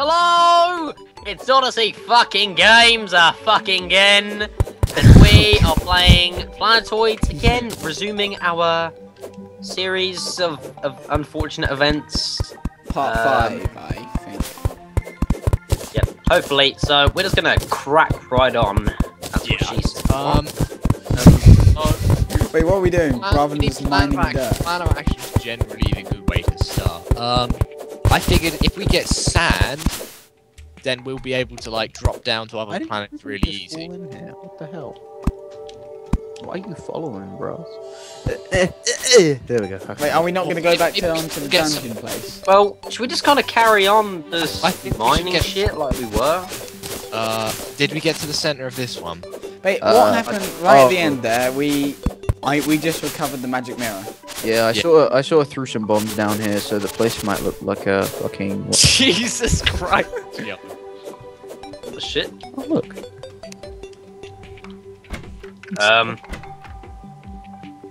Hello! It's Odyssey fucking Games are fucking again. And we are playing Planetoids again, resuming our series of unfortunate events. Part 5, I think. Yep, hopefully. So we're just gonna crack right on. That's what she said. Wait, what are we doing? Rather than just mining dirt. Plan of action is generally a good way to start. I figured if we get sand, then we'll be able to like drop down to other planets really easy. In here. What the hell? Why are you following, bros? There we go. Okay. Wait, are we not going to go back down to the dungeon place? Well, should we just kind of carry on this mining shit like we were? Did we get to the center of this one? Wait, what happened right at the end there? We just recovered the magic mirror. Yeah, I sort of threw some bombs down here, so the place might look like a fucking... Jesus Christ! Yeah. The shit? Oh, look.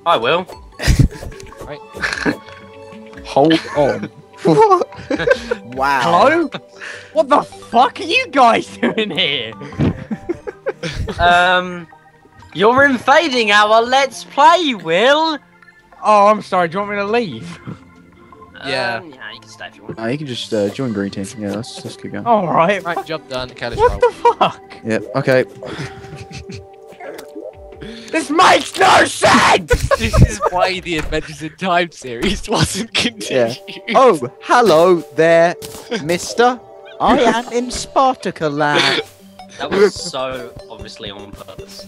I will. Right. Hold on. Wow. Hello? What the fuck are you guys doing here? You're invading our Let's Play, Will! Oh, I'm sorry, do you want me to leave? Yeah. Yeah, you can stay if you want. You can just join Green Team. Yeah, let's keep going. Alright. Right, job done. What the fuck? Yep, okay. This makes no sense! This is why the Avengers in Time series wasn't continued. Yeah. Oh, hello there, mister. I am in Spartacaland. That was so obviously on purpose.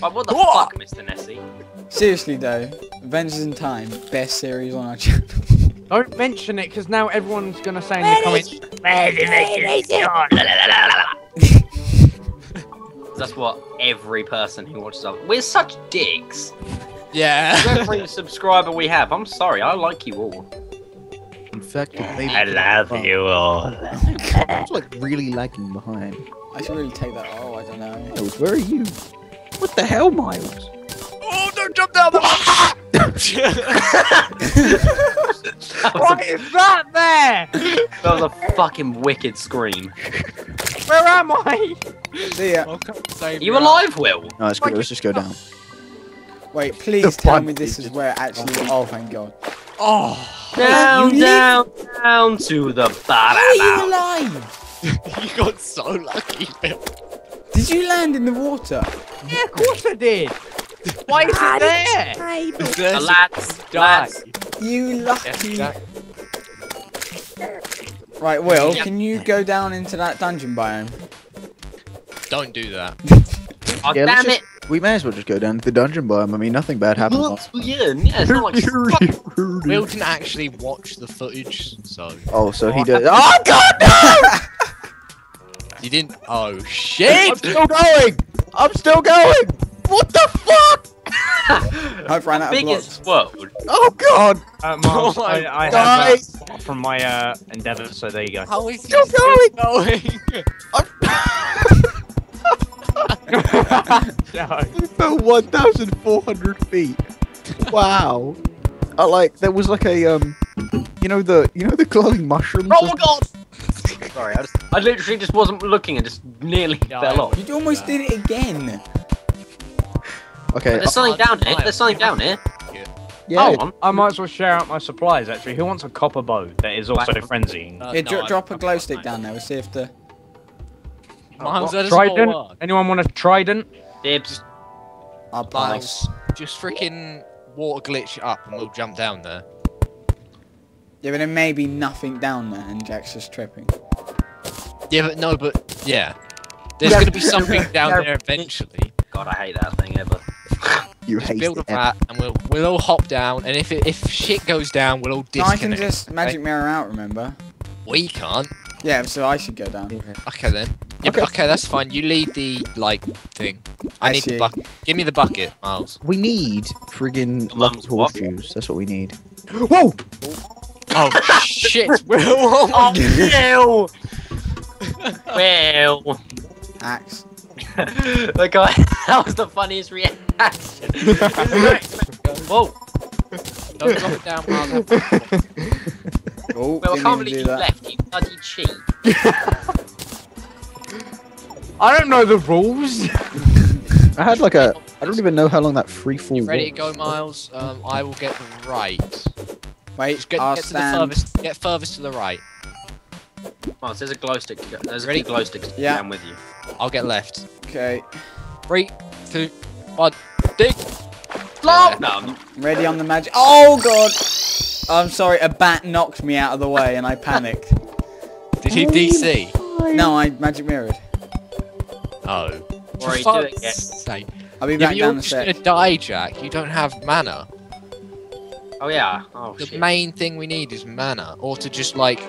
But what the fuck, Mr. Nessie? Seriously though, Avengers in Time, best series on our channel. Don't mention it, because now everyone's gonna say in the comments. That's what every person who watches us. We're such dicks. Yeah. Every subscriber we have. I'm sorry, I like you all. In fact, I love you all. I was like really lagging behind. I should really take that. Oh, I don't know. Miles, where are you? What the hell, Miles? Oh, don't jump down the. What is that there? That was a fucking wicked scream. Where am I? See ya. Are you alive, Will? No, it's good. Let's just go down. Wait, please tell me this is where actually. Oh, thank God. Oh. Down, down, down to the bottom. Are you alive? You got so lucky, Bill. Did you land in the water? Yeah, of course I did. Why is it there? The lads died. You lucky. Right, Will, can you go down into that dungeon biome? Don't do that. Oh, yeah, damn it. We may as well just go down to the dungeon biome. I mean, nothing bad happened. Yeah, it's not like Will didn't actually watch the footage, so. Oh, so he did. Oh, God, no! You didn't. Oh shit! I'm still going. I'm still going. What the fuck? I've ran out of blocks. World. Oh god. Miles, oh I have that from my endeavour. So there you go. How is still going? We fell 1,400 feet. Wow. Like there was like a you know the glowing mushrooms. Oh my god. Sorry, I literally just wasn't looking and just nearly fell off. You almost did it again. Okay. There's something down here. There's something down here. Yeah. Oh, I might as well share out my supplies, actually. Who wants a copper bow that is also frenzying? Yeah, drop a glow stick down there. We'll see if the... Trident? Anyone want a trident? Dibs. I'll pass. Just freaking water glitch up and we'll jump down there. Yeah, but there may be nothing down there and Jack's just tripping. Yeah, but no, but yeah. There's going to be something down there eventually. God, I hate that thing ever. You hate it. Build a flat and we'll all hop down, and if shit goes down, we'll all disconnect. No, I can just magic mirror out, remember? We can't. Yeah, so I should go down. Yeah. Okay then. Yeah, okay, that's fine. You lead the like thing. I need the bucket. Give me the bucket, Miles. We need friggin' lucky horseshoes. That's what we need. Whoa! Oh shit! Will! Oh Will! Will! Axe. The guy. That was the funniest reaction. Whoa! Don't drop it down, Miles. Oh, well, I can't believe you left, you bloody cheat. I don't know the rules. I had like a... I don't even know how long that free fall was. Ready to go, Miles? I will get the right. Wait, just get to the furthest. Get furthest to the right. Miles, there's a glow stick. There's a glow stick. Yeah, I'm with you. I'll get left. Okay. 3, 2, 1. Dig. No, I'm ready on the magic. Oh god! I'm sorry. A bat knocked me out of the way, and I panicked. Did you DC? No, I magic mirrored. Oh. For fuck's sake. I'll be back down the stairs. You're just gonna die, Jack. You don't have mana. Oh yeah. Oh, the main thing we need is mana, or to just like,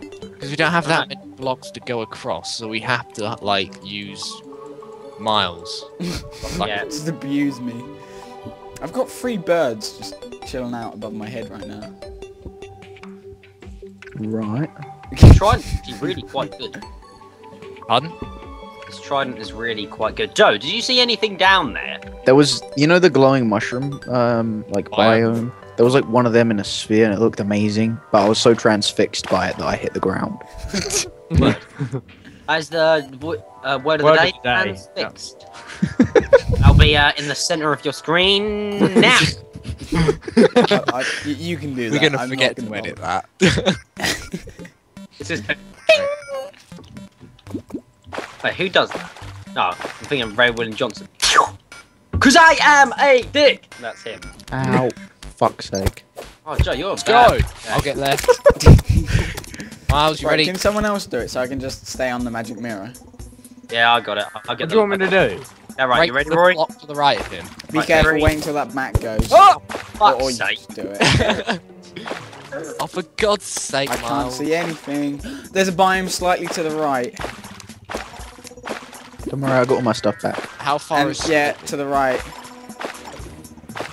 because we don't have that many blocks to go across, so we have to like use Miles. Yeah, just abuse me. I've got 3 birds just chilling out above my head right now. Right. Trident is really quite good. Pardon? This trident is really quite good. Joe, did you see anything down there? There was, you know, the glowing mushroom, like biome. There was like one of them in a sphere, and it looked amazing. But I was so transfixed by it that I hit the ground. As the word of the day, transfixed. I'll be in the center of your screen now. You can do that. We're gonna forget to edit that. It's just. Wait, who does that? No, I'm thinking Ray William Johnson. Cause I am a dick. That's him. Ow! Fuck's sake. Oh, Joe, you're bad. Yeah. I'll get left. Miles, you ready? Can someone else do it so I can just stay on the magic mirror? Yeah, I got it. I'll get. What do you want me to do? All right, you ready, Rory? To the right of him. Be careful, wait until that mat goes. Oh, fuck's sake! Do it. Oh, for God's sake, Miles! I can't see anything. There's a biome slightly to the right. Don't worry, I got all my stuff back. How far is it? Yeah, to the right.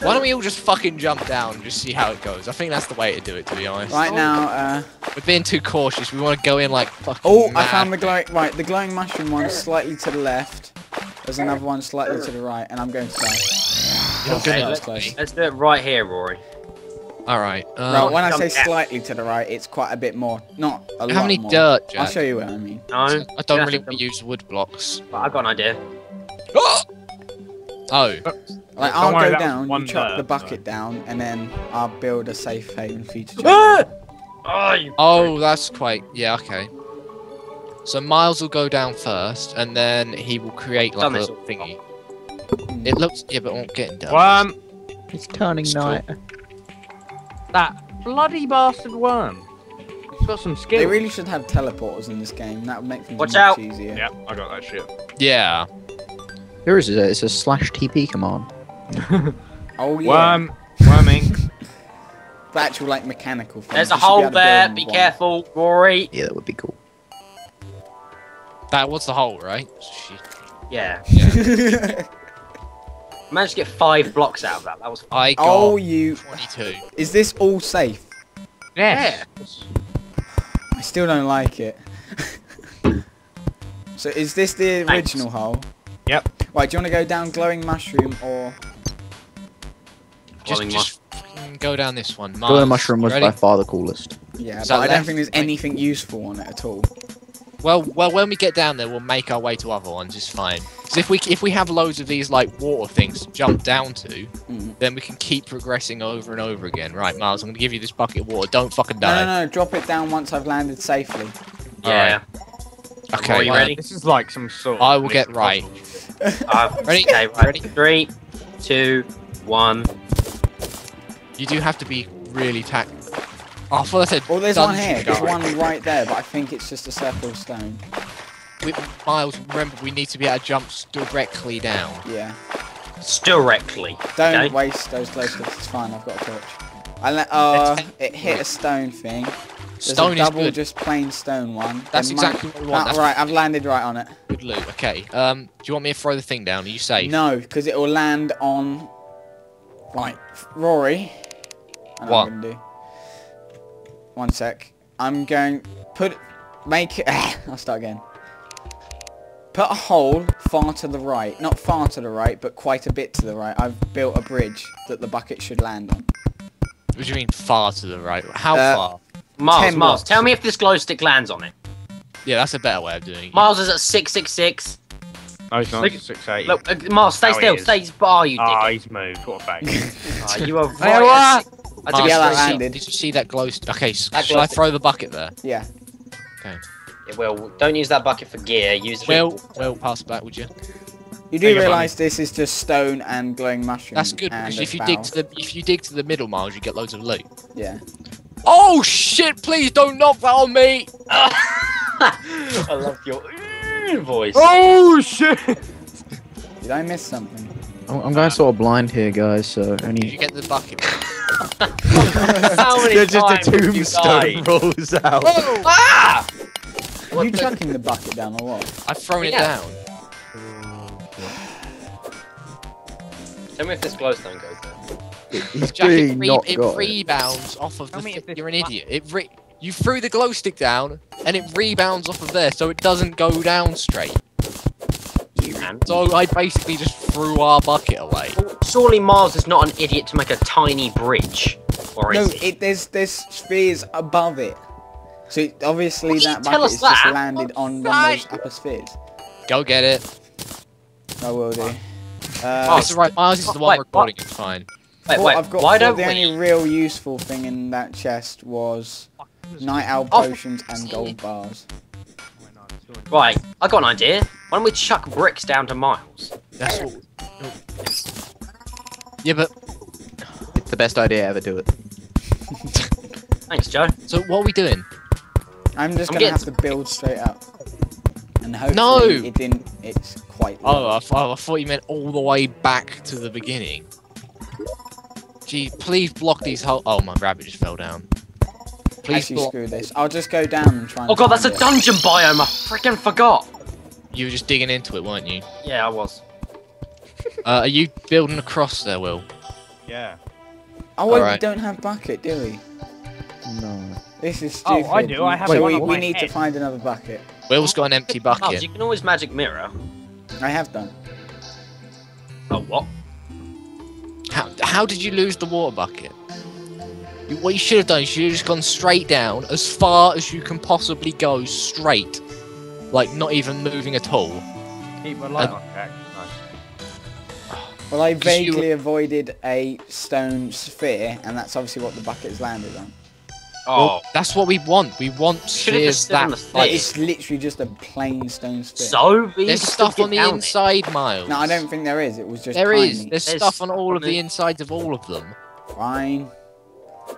Why don't we all just fucking jump down and just see how it goes? I think that's the way to do it, to be honest. Right now, we're being too cautious. We want to go in like fucking mad. I found the glowing... Right, the glowing mushroom one is slightly to the left. There's another one slightly to the right, and I'm going to die. Okay, let's do it right here, Rory. Alright. Right, when I say slightly to the right, it's quite a bit more. Not a lot more. How many dirt, Jack? I'll show you what I mean. No, I don't really use wood blocks. But I've got an idea. Oh! Like, I'll go down, you chuck the bucket down, and then I'll build a safe haven for you to jump. Oh, that's quite... Yeah, okay. So Miles will go down first, and then he will create, like, a thingy. It looks... Yeah, but I'm getting down. It's turning night. That bloody bastard worm. He's got some skills. They really should have teleporters in this game. That would make things much easier. Yeah, I got that shit. Yeah. Here is it. It's a /TP command. Oh yeah. Worming. The actual like mechanical thing. There's a hole there. Be careful, Rory. Yeah, that would be cool. That was the hole, right? Shit. Yeah. Yeah. I managed to get 5 blocks out of that. That was fun. I got 22. Is this all safe? Yeah. I still don't like it. So is this the original hole? Yep. Right, do you want to go down glowing mushroom or... Just go down this one. Miles, glowing mushroom was by far the coolest. Yeah, but I don't think there's anything useful on it at all. Well, when we get down there, we'll make our way to other ones. It's fine. Because if we have loads of these like water things to jump down to, then we can keep progressing over and over again. Right, Miles, I'm gonna give you this bucket of water. Don't fucking die. No, drop it down once I've landed safely. Yeah. Right. Okay. Are you ready? This is like some sort. I will get right. Ready? Okay, ready? 3, 2, 1. You do have to be really tactical. Oh, well, there's one here. There's one right there, but I think it's just a circle of stone. Miles, remember, we need to be able to jump directly down. Yeah. Directly. Don't waste those glow sticks. It's fine. I've got a torch. It hit a stone thing. There's stone is good. Just plain stone one. That's exactly what we want. That's right, I've landed right on it. Good loot. Okay. Do you want me to throw the thing down? Are you safe? No, because it will land on. Right, Rory. What? One sec. I'm going I'll start again. Put a hole far to the right. Not far to the right, but quite a bit to the right. I've built a bridge that the bucket should land on. What do you mean far to the right? How far? Miles, tell me if this glow stick lands on it. Yeah, that's a better way of doing it. Miles is at 666. No, he's not. Look, 680. Look, Miles, stay still. Stay bar, you dick. Ah, he's moved. What a bag. You are right. Did you see that glow stick? Okay, should I throw the bucket there? Yeah. Okay. Yeah, well, don't use that bucket for gear. Use it. Well, pass it back, would you? You do realise this is just stone and glowing mushroom. That's good because if you dig to the middle, Miles, you get loads of loot. Yeah. Oh shit! Please don't knock that on me. I love your voice. Oh shit! Did I miss something? I'm going sort of blind here, guys. So only. Did you get the bucket? How many times a tombstone rolls out. Whoa. Ah! Are you chucking the bucket down or what? I've thrown it down. Tell me if this glowstone goes there. It's Jack, it rebounds off of the... You're an idiot. You threw the glow stick down, and it rebounds off of there, so it doesn't go down straight. So I basically just threw our bucket away. Well, surely Miles is not an idiot to make a tiny bridge, or is it? No, there's spheres above it. So it, obviously that bucket's just landed on one of those upper spheres. Go get it. I will do. It's right, Miles is the one recording, it's fine. Wait, why don't we... The only real useful thing in that chest was night owl potions and gold bars. Right, I got an idea. Why don't we chuck bricks down to Miles? That's all. Yeah, but... It's the best idea ever, do it. Thanks, Joe. So what are we doing? I'm just gonna have to build straight up. And hopefully it didn't... It's quite low. Oh, I thought you meant all the way back to the beginning. Gee, please block these holes. Oh, my rabbit just fell down. Please screw this. I'll just go down and try and... Oh god, that's a dungeon biome! I freaking forgot! You were just digging into it, weren't you? Yeah, I was. Are you building a cross there, Will? Yeah. Oh, wait, we don't have bucket, do we? No. This is stupid. Oh, I do. I have we need to find another bucket. Will's got an empty bucket. You can always magic mirror. I have done. Oh, what? How did you lose the water bucket? What you should have done is you should have just gone straight down, as far as you can possibly go straight. Like, not even moving at all. Keep my light on, Jack. Nice. Well, I vaguely avoided a stone sphere, and that's obviously what the bucket has landed on. Oh. Well, that's what we want. We want spheres that... It's literally just a plain stone sphere. So? There's stuff on the inside, Miles. No, I don't think there is. It was just There's stuff on all of the insides of all of them. Fine.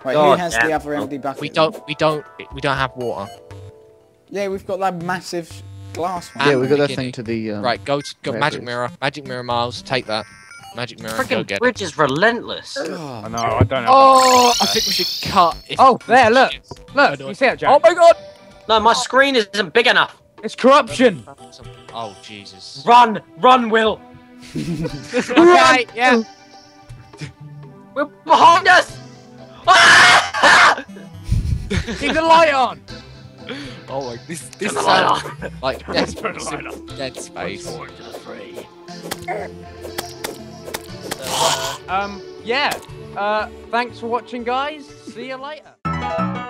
Wait, who has the other empty bucket? We don't have water. Yeah, we've got that massive glass one. Yeah, we've got that thing to the... Right, go magic mirror. Magic mirror, Miles. Take that. Magic mirror, go get it. Frickin' bridge is relentless. Oh, no, I don't know. Oh, I think we should cut. Oh, there, look. Look, you see that, Jack? Oh, my God. No, my screen isn't big enough. It's corruption. Oh, Jesus. Run. Run, Will. Okay, yeah. We're behind us. Keep the light on. Oh my! This is like dead space. Yeah. Thanks for watching, guys. See you later.